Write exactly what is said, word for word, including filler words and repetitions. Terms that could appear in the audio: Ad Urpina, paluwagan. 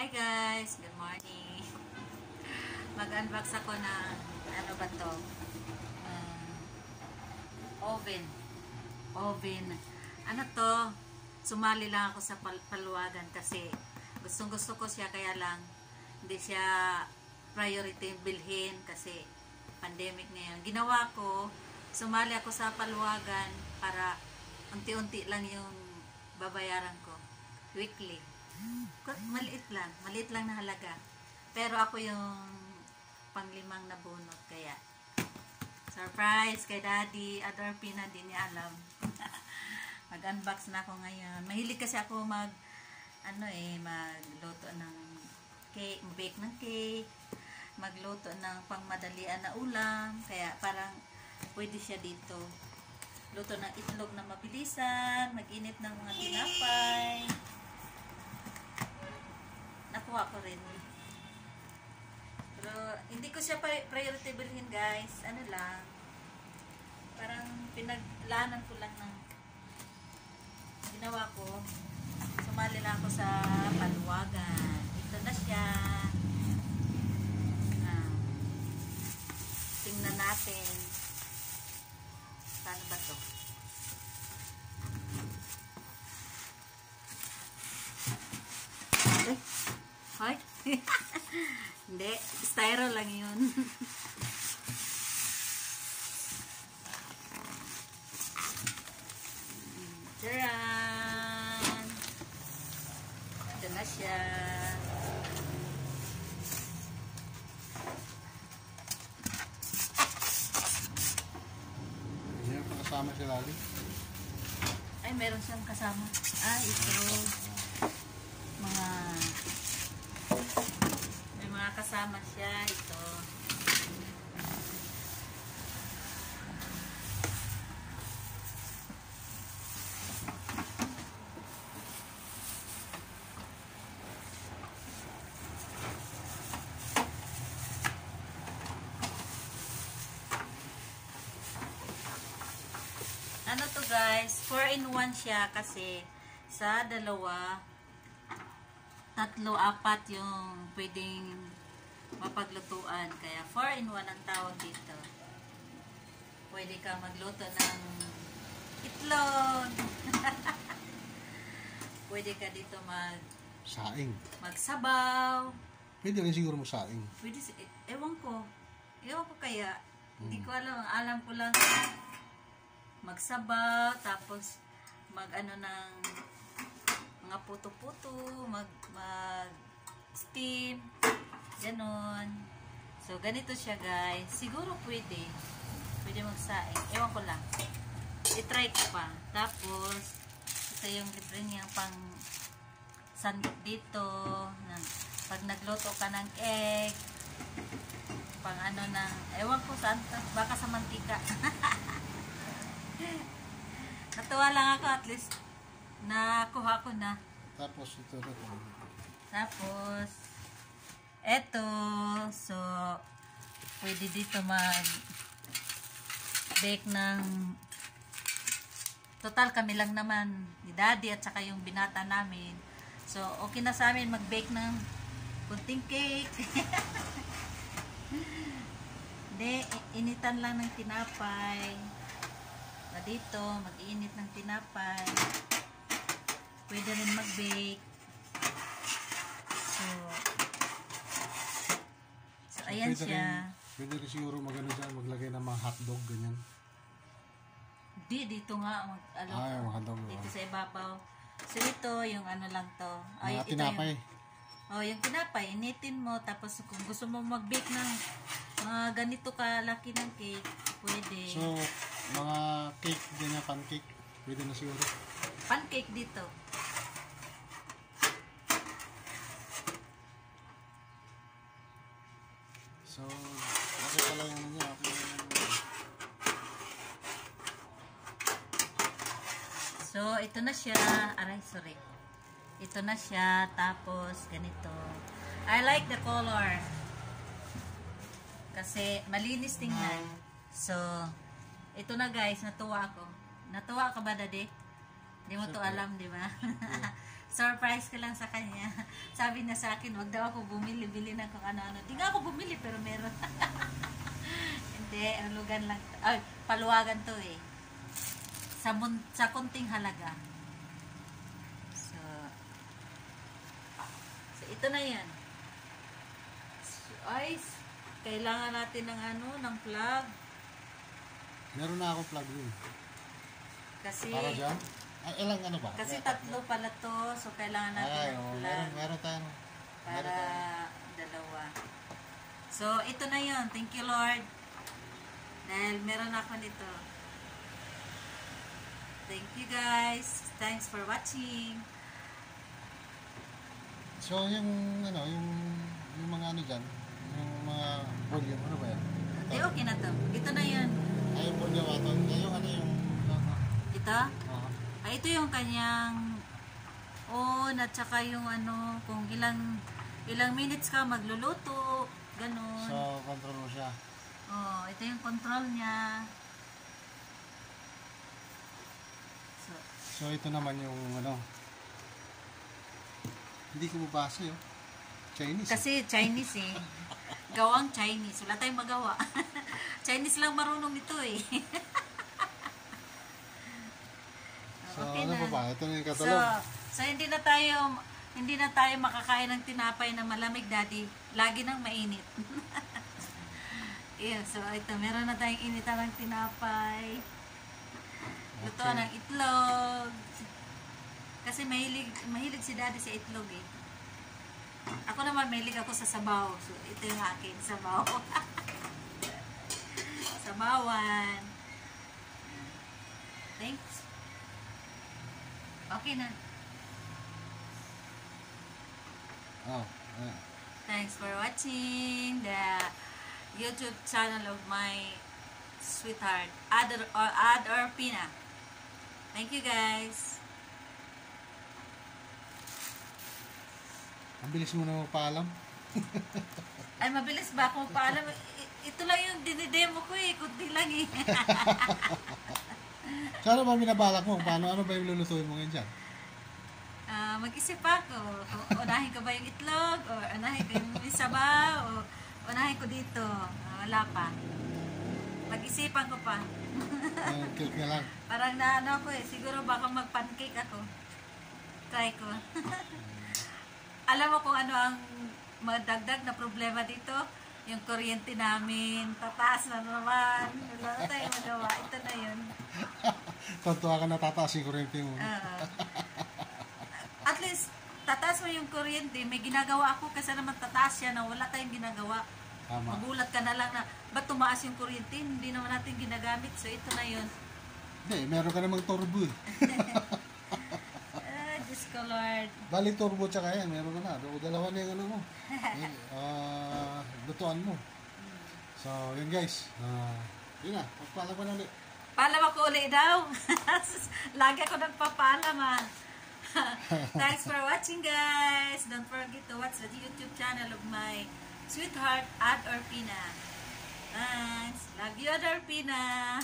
Hi guys! Good morning! Mag-unbox ako ng ano ba to? Uh, oven. Oven. Ano to? Sumali lang ako sa pal paluwagan kasi gustong gusto ko siya, kaya lang hindi siya priority bilhin kasi pandemic ngayon. Ginawa ko, sumali ako sa paluwagan para unti-unti lang yung babayaran ko. Weekly. Maliit lang. Maliit lang na halaga. Pero ako yung panglimang na bunot. Kaya, surprise kay Daddy. Ad Urpina, di niya alam. Mag-unbox na ako ngayon. Mahilig kasi ako mag, ano eh, magluto ng cake, bake ng cake, magluto ng pangmadalian na ulam. Kaya, parang pwede siya dito. Luto ng itlog na mabilisan, mag-init ng mga tinapay. Nakuha ko rin. Pero, hindi ko siya priority bilhin, guys. Ano lang. Parang, pinaglanan ko lang ng ginawa ko. Sumali na ako sa paluwagan. Ito na siya. Ah, tingnan natin. Paano ba ito? Eh? Hoy. Hindi, styro lang 'yun. Tcharan! Ito na siya. Ayan, kasama si Lali. Ay, meron siyang kasama. Ah, ito. Mga kasama siya, ito ano to guys, four in one siya kasi sa dalawa, tatlo, apat yung pwedeng mapaglutuan. Kaya four in one ang tawag dito. Pwede ka magluto ng itlog. Pwede ka dito mag saing. Magsabaw. Pwede rin siguro mo saing. Pwede, ewan ko. Ewan ko kaya. Hindi hmm. ko alam. Alam ko lang magsabaw, tapos mag ano ng mga puto-puto, mag mag steam. Ganon. So, ganito siya, guys. Siguro pwede. Pwede magsaing. Ewan ko lang. I-try ko pa. Tapos, ito yung libre niyang pang sandok dito. Pag nagluto ka ng egg, pang ano ng, ewan ko saan, baka sa mantika. Natuwa lang ako, at least nakuha ko na. Tapos, ito na. Tapos, eto, so pwede dito mag bake ng total kami lang naman ni Daddy at saka yung binata namin, so okay na sa amin mag bake ng kunting cake. De, initan lang ng tinapay na dito, mag-iinit ng tinapay, pwede rin mag bake so ayan pwede siya. Rin, pwede rin siguro magano dyan, maglagay ng mga hotdog, ganyan. Di, dito nga. Mag, alo, ay, mga hotdog. Dito ah. Sa ibabaw. So, ito, yung ano lang to. Ay, ito tinapay. Yung, oh, yung tinapay, initin mo. Tapos, kung gusto mo mag-bake ng mga ganito kalaki ng cake, pwede. So, mga cake, ganyan, pancake, pwede na siguro. Pancake dito. So, okay pala yung niya. Okay. So, ito na siya. Aray, sorry. Ito na siya. Tapos, ganito. I like the color. Kasi, malinis tingnan. So, ito na guys. Natuwa ako. Natuwa ka ba, Daddy? Di mo to alam, di ba? Surprise ko lang sa kanya. Sabi na sa akin, wag daw ako bumili. Bili na kung ano-ano. Di nga ako bumili, pero meron. Hindi, lugan lang. Ay, paluwagan to eh. Sa, sa kunting halaga. So, so ito na yan. So, ay, kailangan natin ng ano, ng plug. Meron na ako plug yun. Kasi, para dyan? Ay, ilang ano ba? Kasi tatlo pala to, so kailangan natin ay, ng plug. Meron, meron tayo. Para meron tayo. Dalawa. So, ito na yun. Thank you, Lord. Dahil meron ako nito. Thank you, guys. Thanks for watching. So, yung, ano, yung, yung mga ano dyan, yung mga volume, ano ba yan? Ito. Eh, okay na to. Ito na yun. Ay, yung volume ato. Yung ano yung... Ito? Oo. Ay, ito yung kanyang on at saka yung ano, kung ilang ilang minutes ka magluluto, ganun. So, control mo siya. Oo, ito yung control niya. So, so ito naman yung ano, hindi ko mabasa yun. Chinese. Kasi Chinese eh. Gawang Chinese. Wala tayong magawa. Chinese lang marunong nito eh. So, okay ano na. Pa ba? Ito na yung katalog. So, so, hindi na tayo hindi na tayo makakain ng tinapay na malamig, Daddy. Lagi nang mainit. Yeah, so, ito. Meron na tayong inita ng tinapay. Luto okay. Ng itlog. Kasi mahilig, mahilig si Daddy sa itlog eh. Ako naman, mahilig ako sa sabaw. So, ito yung akin, sabaw. Sabawan. Thanks. Okay na. Oh, yeah. Thanks for watching the YouTube channel of my sweetheart, Ad or Ad Urpina. Thank you guys. Ang bilis mo na magpaalam. Ay, mabilis ba akong magpaalam? Ito lang yung dinidemo ko eh, kundi lang eh. So, ano ba binabalak mo? Paano? Ano ba yung lulutuin mo ngayon dyan? Uh, mag-isip ako. O, unahin ko ba yung itlog? O unahin ko yung sabaw? O unahin ko dito? Uh, wala pa. Mag-isipan ko pa. Uh, cake na lang. Parang naano ako eh. Siguro baka mag-pancake ako. Try ko. Alam mo kung ano ang madagdag na problema dito? Yung kuryente namin. Tataas na naman. Wala tayo magawa. Ito na yun. Totoo ka na tataas yung kuryente mo. Uh, at least, tataas mo yung kuryente. May ginagawa ako kasi naman tataas siya na wala tayong ginagawa. Tama. Magulat ka na lang na, ba't tumaas yung kuryente? Hindi naman natin ginagamit. So, ito na yun. Hindi, meron ka namang turbo. uh, Diyos ko, Lord. Bali, turbo tsaka yan. Meron ka na. Dalawa na yung ano mo. uh, lutuan mo. So, yun guys. Uh, yun na. Pagpala ko na ulit. Paalam ako ulit daw. Lagi ako nagpapaalam ah. Thanks for watching guys. Don't forget to watch the YouTube channel of my sweetheart, Ad Urpina. Thanks. Love you, Ad Urpina.